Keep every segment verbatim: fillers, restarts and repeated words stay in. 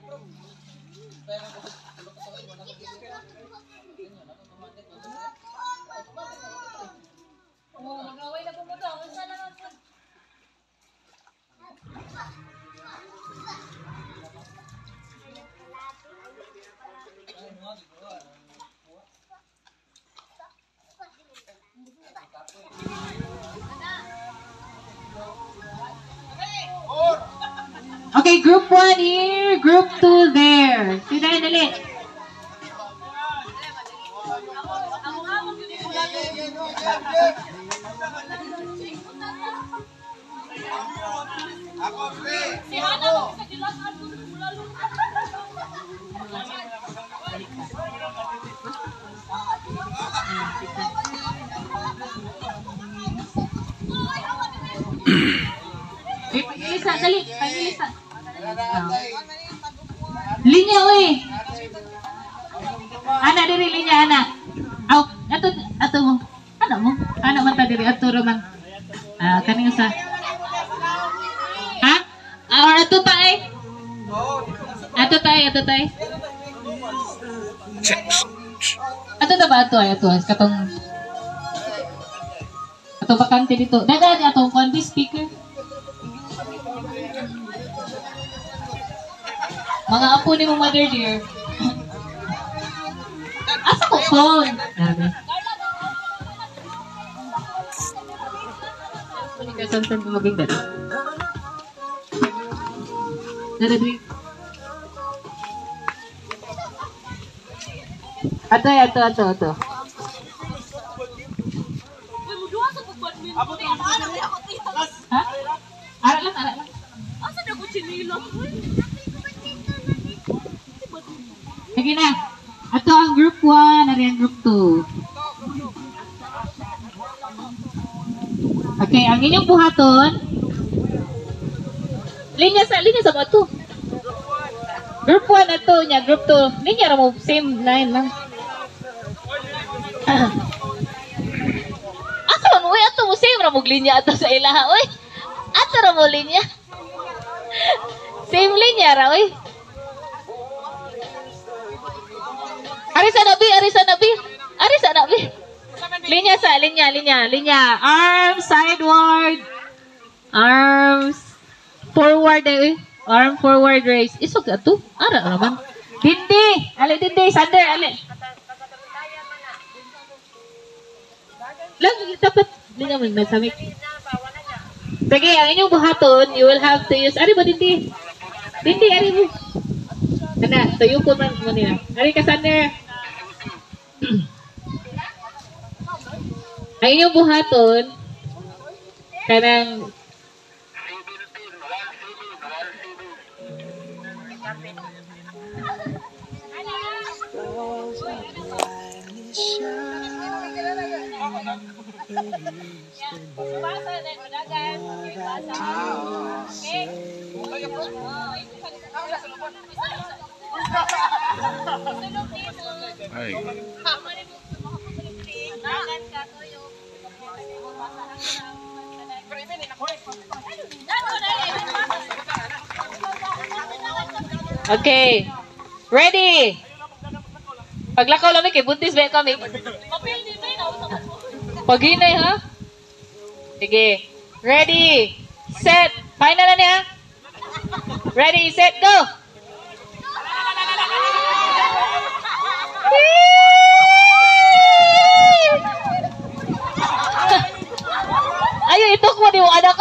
Gracias. Okay, group one here, group two there. Sinayin ulit. Pag-ilisan, dali, pag-ilisan. Linya, uy. Ana, diri, linya, ana. Aw, ato, ato mo. Ano mo? Ano man ta diri, ato roman. Ah, kaning sa. Ha? Or ato ta, eh? Ato ta, eh, ato ta, eh. Ato ta ba, ato, eh, ato, eh. Katong, ato bakante dito. Daga, ato, konti speaker. Mga apo ni mong mother dear. Asa ko phone? Grabe. Kunin ka saan saan maging dati. Dadadwing. Ato, ato, ato, ato. Ha? Ara lang, ara lang. Asa na ko chinilo? Sige na. Ato ang group one, ari ang group two. Okay, ang inyong buhaton. Linya sa, linya sa mga to. Group one na to niya, group two. Linya ramo, same line lang. Ato ramo, uy, ato mo, same ramo linya ato sa ilaha, uy. Ato ramo linya. Same linya ra, uy. Ari sa nabi, ari sa nabi, ari sa nabi. Linya sa, linya, linya, linya. Arms sideward. Arms forward eh. Arm forward raise. Isog ato. Ara naman. Dindi. Ali dindi. Sander, ali. Lagi dapat. Linya mo yung nasamik. Sige, ang inyong buhaton, you will have to use. Ari ba dindi? Dindi, ari mo. Kana, tayo po man mo nila. Ari ka, Sander. Ang inyong buhaton kanang ay. Okay. Ready. Paglakaw lang kay buntis ba kami. Paghinay ha. Sige. Ready. Set. Final na niya. Ready, set, go. Ayun, itok mo di mo anak.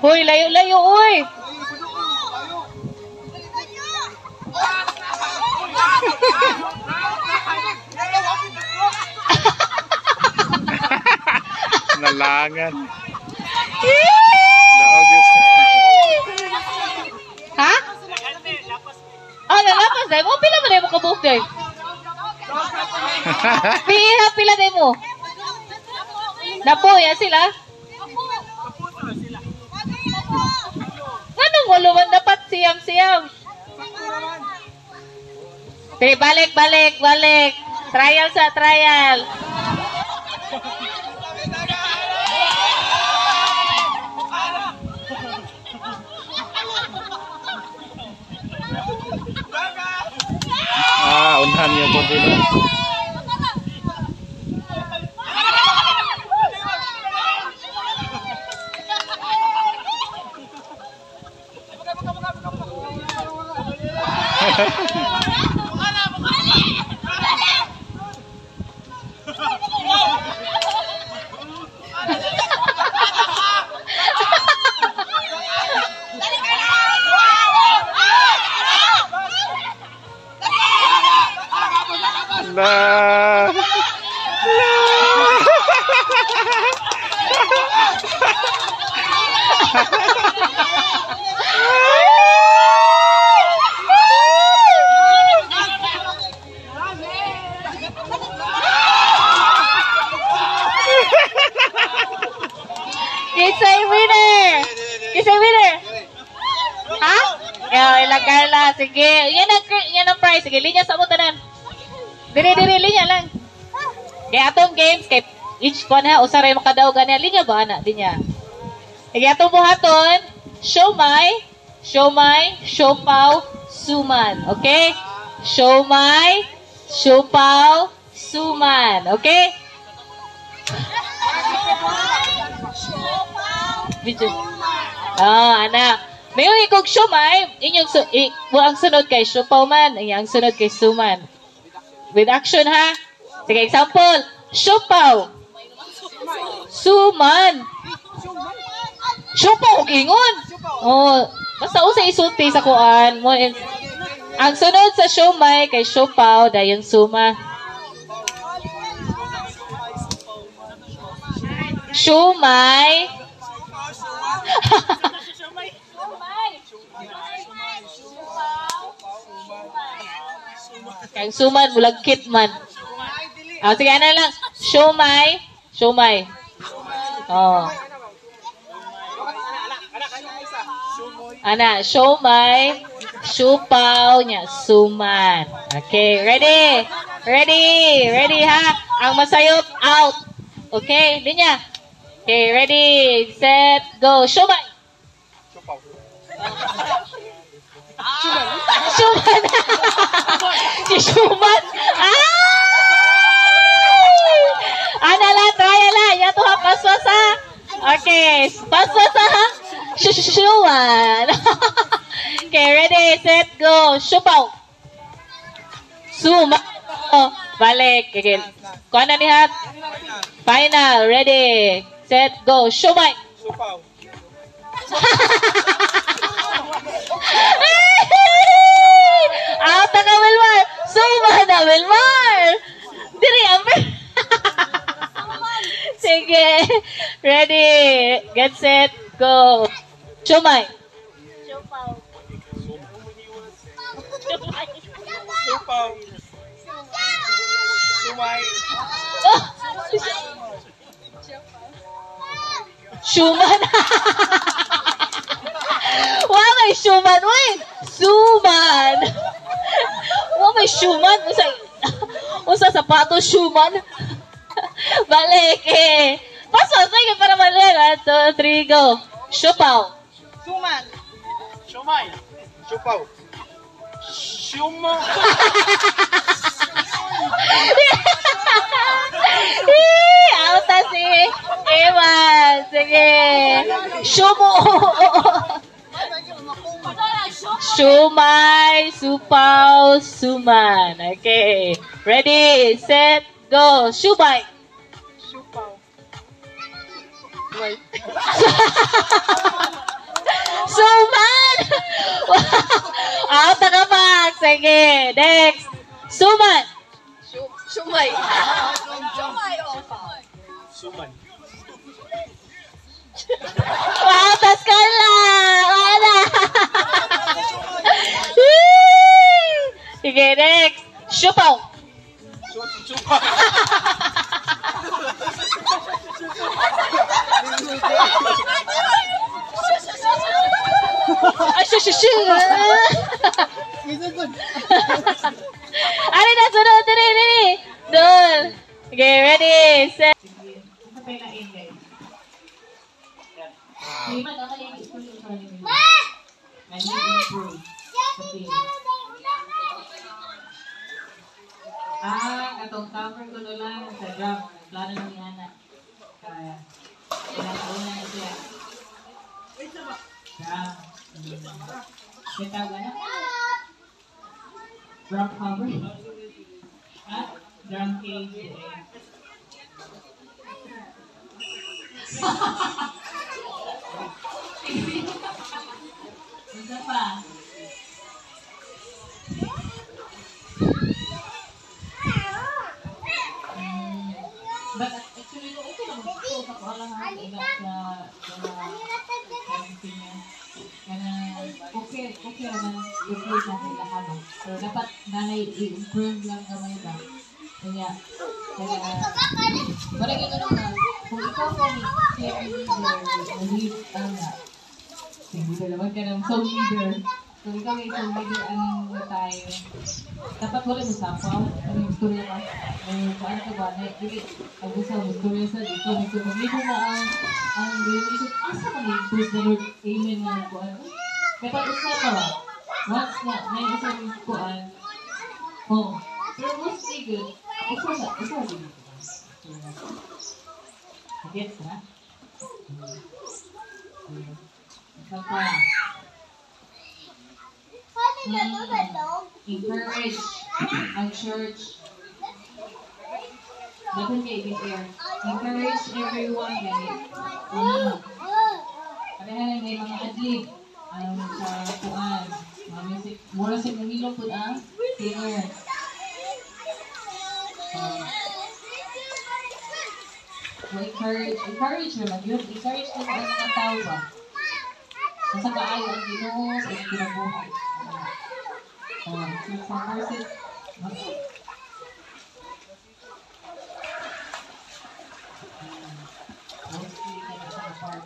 Hoy, layo-layo, oy. Nalangan. Ha? Oh, nalapas na mo. Pila mo na mo kabuk day? Pila, pila na mo. Napoy, yan sila? Waluman dapat siyam-siyam. Okay, balik, balik, balik. Trial sa trial. It's a winner! It's a winner! Ha? Yaw, ilang Carla. Sige. Yan ang, yan ang prize. Sige, linya sa butanan. Diri, diri, linya lang. Kaya atong games, kay each one ha, usaray makadaw ganyan. Linya ba, anak? Linya. Kaya atong buhaton, siomai, siomai, siopaw, suman. Okay? Siomai, siopaw, suman. Okay? Video. Oh, anak. Mayroon ikog siomai, inyong su i ang sunod kay siopaw man, ang sunod kay suman. With action ha. Sige, example. Siopaw. Suman. Siopaw, ingon. Oh, basta usay isulti sa kuan mo. Ang sunod sa siomai kay siopaw, dayon suma. Siomai. Kang suman bulagkit man. Oh, sige na lang. Siomai, siomai. Oh. Ana, siomai, siopaw nya suman. Okay, ready? Ready? Ready ha? Ang masayop out. Okay, linya. Okay, ready, set, go. Siomai. Siopaw. Siomai. Si Siomai. Ana la, try la. Ya tu ha paswasa. Okay, paswasa ha. Siomai. Okay, ready, set, go. Siopaw. Suma. Balik. Okay. Kuan na nihat. Final, ready. Set, go. Siomai. Siopaw. Out na ka, Wilmar. Suma na, Wilmar. Diri, Amber. Sige. Ready. Get set, go. Siomai. Siopaw. Siomai. Siopaw. Siomai. Siomai. Wala may siomai. Uy! Siomai. Wala may siomai. Usa, usa sapato siomai. Balik eh. Paso, sige para malihan. One, two, three, go. Siopaw. Siomai. Siomai. Siopaw. Siomai. Auta si Ewan. Sige. Siomo. Siomai, siopaw, suman. Okay. Ready, set, go. Siomai. Siopaw. Suman. Auta ka pa. Sige. Next. Suman. Siomai. Suman. Wow, tas ka lang. Wala. Sige, next. Siopaw. Siopaw. Ah, shoo, shoo, shoo. Ari na, sunod. Dari, dari. Doon. Okay, ready, set. Ah, katong cover ko lang sa drum. Plano ni Ana. Kaya, pinag-una na siya. Kaya, kita ba na? Rock cover. At drum cage. Isa pa. But actually, okay lang. So, kakuha lang ang ilap na pagkakansin niya. Okay, okay naman. I-improve natin lahat. So, dapat nanay i-improve lang naman yun. Kaya, parang ito naman. Kung ikaw ka ni T M leader, lead ang na. Sige, dalaman ka ng song leader. Kung ikaw ka isang leader, anong na tayo? Dapat wala mo sapaw. Ano yung story ka? May saan ka ba? Nagigit. Agusaw mo story sa dito. Magkakamigo na ang ang relationship. Asa ka na yung first na Lord? Amen na ang kuhan. Dapat usapaw. Once na may usapaw yung kuhan. Oh. Pero mostly good. Usapaw na. Usapaw din. Gets na? Isang pa. Encourage ang church. Dapat kayo ibig air. Encourage everyone. Pareha na may mga adlib. Ang sa puan. Mga music. Mura sa nangilong po ang singer. Encourage, encourage naman yun. Encourage na sa mga tao ba? Nasa kaayo ang Ginoo sa inyong kinabuhay. So, sa verses, mostly, kaya sa apart.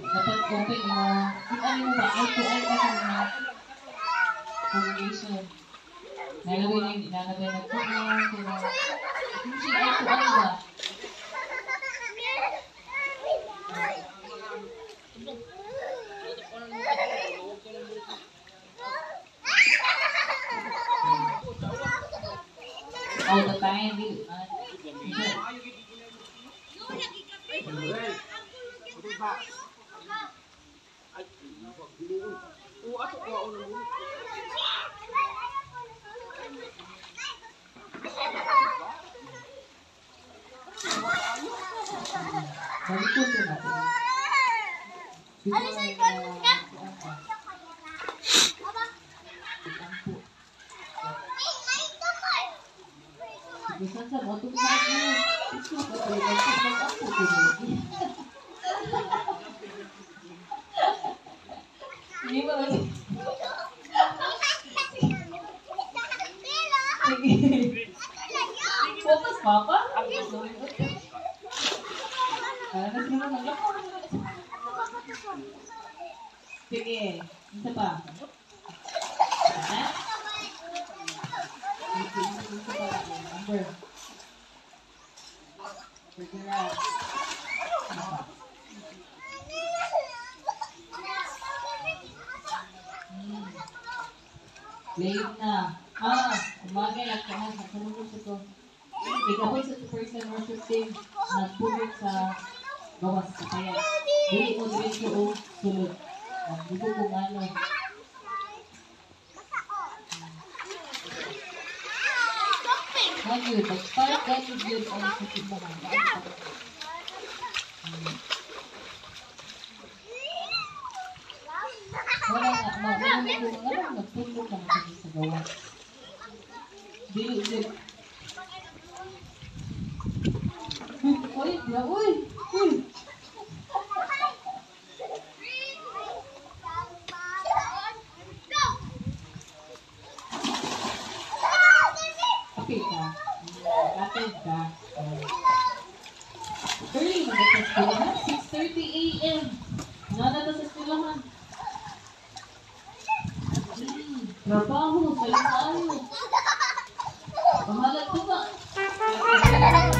Dapat open mo. Kung ano mo ba, ay to ay ka sa mga congregation. Nalawin na yung inalagay na tulang, pero hindi siya ay tulang ba? All the time, dude. Late na. Ah, umagay lang ka. Nagpunod ito. Ikaw ay sa two percent worship team. Nagpunod sa gawas sa kaya. Dili mo dito o sulod. Dito kung ano. Ganyan. Pag-parang ganyan yun ang sakit na lang. Wala nga. Mga mga nagpunod na lang. Gawa. Dili, dili. Uy, dila, uy! Uy! Kapit ka. Kapit ka. Early mag-asa skulahan. six thirty a m Nada sa skulahan. Trabaho, sayo tayo. Mahalag ko ba?